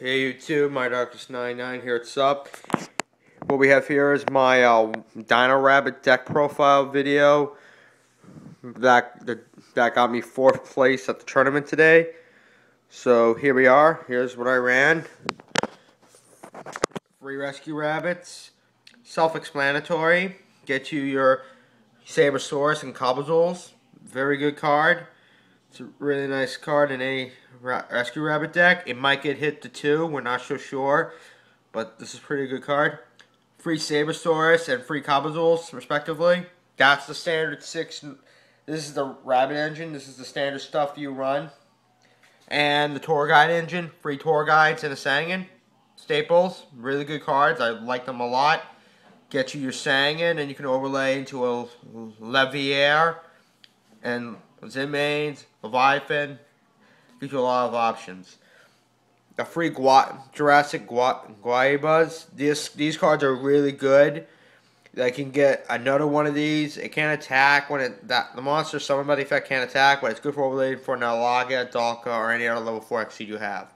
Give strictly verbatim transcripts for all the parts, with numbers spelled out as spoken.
Hey YouTube, My Darkness ninety-nine here, what's up? What we have here is my uh, Dino Rabbit deck profile video that, that, that got me fourth place at the tournament today. So here we are, here's what I ran. Three Rescue Rabbits, self-explanatory, get you your Sabersaurus and Kabazauls, very good card. It's a really nice card in any Rescue Rabbit deck. It might get hit to two, we're not so sure, but this is a pretty good card. Free Sabersaurus and free Kabazauls, respectively. That's the standard six. This is the Rabbit engine. This is the standard stuff you run. And the Tour Guide engine, free Tour Guides and a Sangan. Staples, really good cards. I like them a lot. Get you your Sangan, and you can overlay into a Leviair and Zimane, Leviathan, gives you a lot of options. The free Gua Jurassic Guaibas, these, these cards are really good. They can get another one of these. It can't attack when it, that, the monster summon by effect can't attack, but it's good for overlaying for Logia, Dolkka, or any other level four X C you have.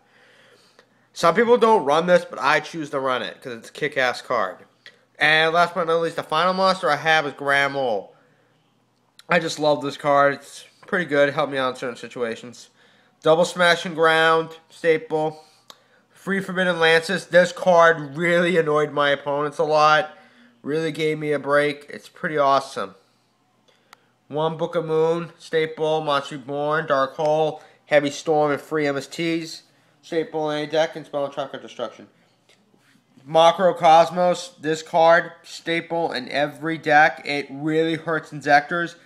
Some people don't run this, but I choose to run it because it's a kick-ass card. And last but not least, the final monster I have is Grammol. I just love this card. It's pretty good. It helped me out in certain situations. Double Smashing Ground, staple. Free Forbidden Lances. This card really annoyed my opponents a lot. Really gave me a break. It's pretty awesome. One Book of Moon, staple. Monster Reborn, Dark Hole, Heavy Storm, and free M S Ts. Staple in any deck and spell and track of destruction. Macro Cosmos, this card, staple in every deck. It really hurts Inzektors.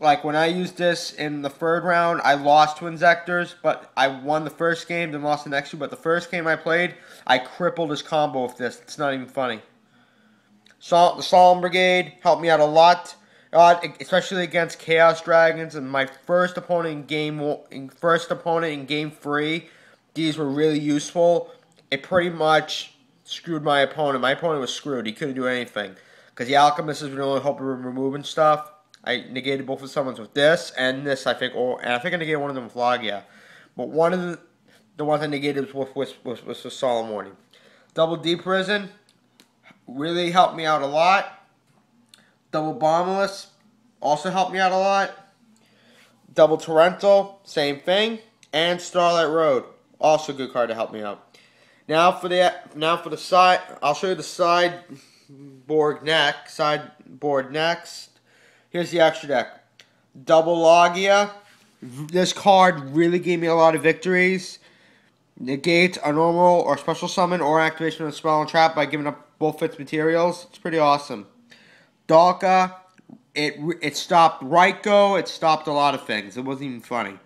Like, when I used this in the third round, I lost to Inzektors, but I won the first game, then lost the next two. But the first game I played, I crippled his combo with this. It's not even funny. So, the Solemn Brigade helped me out a lot, uh, especially against Chaos Dragons. And my first opponent in game, first opponent in game three, these were really useful. It pretty much screwed my opponent. My opponent was screwed. He couldn't do anything because the Alchemist has been only helping him removing stuff. I negated both of the summons with this and this, I think, or and I think I negated one of them with Logia. But one of the, the ones I negated was was was, was the Solemn Warning. Double D Prison really helped me out a lot. Double Bombless also helped me out a lot. Double Torrential, same thing, and Starlight Road, also a good card to help me out. Now for the now for the side, I'll show you the side board next. Side board next. Here's the extra deck. Double Logia. This card really gave me a lot of victories. Negate a normal or special summon or activation of a spell and trap by giving up both its materials. It's pretty awesome. Dolkka. It, it stopped Ryko. It stopped a lot of things. It wasn't even funny.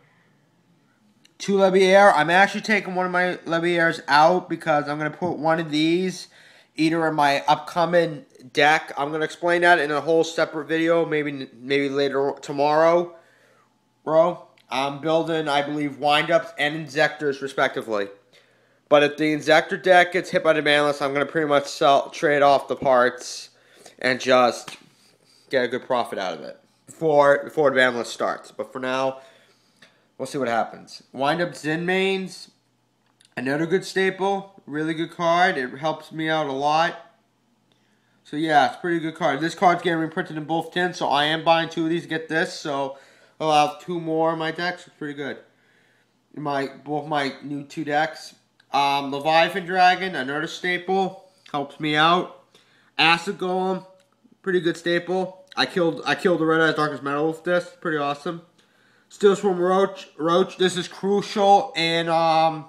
Two Leviair. I'm actually taking one of my Leviairs out because I'm going to put one of these either in my upcoming deck. I'm going to explain that in a whole separate video, maybe maybe later tomorrow. Bro, I'm building, I believe, Windups and Inzektors, respectively. But if the Inzektor deck gets hit by the ban list, I'm going to pretty much sell, trade off the parts and just get a good profit out of it before, before the ban list starts. But for now, we'll see what happens. Windups in mains, another good staple. Really good card. It helps me out a lot. So yeah, it's a pretty good card. This card's getting reprinted in both tins, so I am buying two of these to get this. So I'll have two more in my decks. It's pretty good. In my both my new two decks. Um, Leviathan Dragon, another staple, helps me out. Acid Golem, pretty good staple. I killed I killed the Red Eyes Darkness Metal with this. Pretty awesome. Steel Swarm Roach. Roach. This is crucial and um.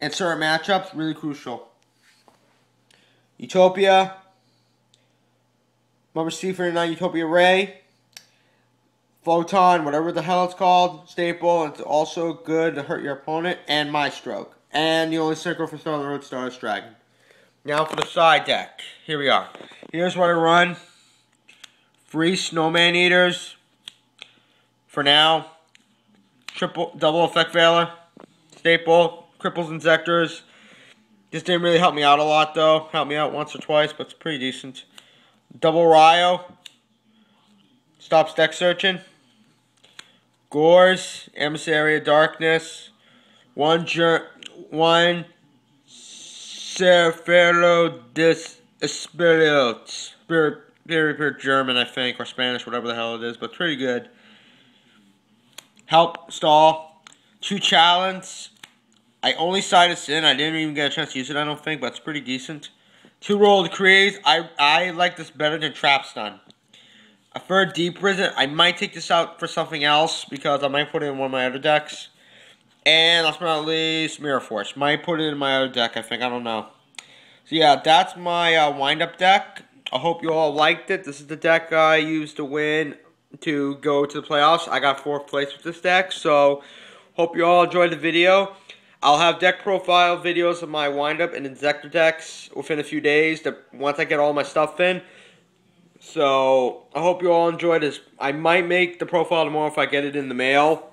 and certain matchups, really crucial. Utopia. Number C forty-nine, Utopia Ray. Photon, whatever the hell it's called. Staple. It's also good to hurt your opponent. And My Stroke. And the only circle for Starlight Road, Starlight Dragon. Now for the side deck. Here we are. Here's what I run. Free Snowman Eaters. For now. Triple, double Effect Veiler. Staple. Cripples Inzektors. This didn't really help me out a lot though. Helped me out once or twice, but it's pretty decent. Double Ryo. Stops deck searching. Gores. Emissary of Darkness. One, one Sir Ferlo Dis Espiritus. Very, very pure German, I think, or Spanish, whatever the hell it is, but pretty good. Help stall. Two challenge. I only sided Sin. I didn't even get a chance to use it, I don't think, but it's pretty decent. Two rolled crease. I I like this better than Trap Stun. A third Deep Prison. I might take this out for something else because I might put it in one of my other decks. And last but not least, Mirror Force. Might put it in my other deck, I think. I don't know. So yeah, that's my uh, wind-up deck. I hope you all liked it. This is the deck I used to win to go to the playoffs. I got fourth place with this deck. So hope you all enjoyed the video. I'll have deck profile videos of my wind-up and Inzektor decks within a few days to, once I get all my stuff in. So, I hope you all enjoyed this. I might make the profile tomorrow if I get it in the mail.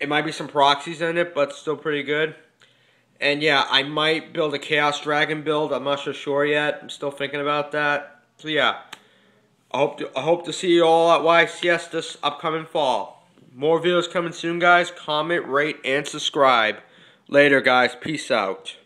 It might be some proxies in it, but still pretty good. And yeah, I might build a Chaos Dragon build. I'm not so sure yet. I'm still thinking about that. So yeah, I hope to, I hope to see you all at Y C S this upcoming fall. More videos coming soon, guys. Comment, rate, and subscribe. Later, guys. Peace out.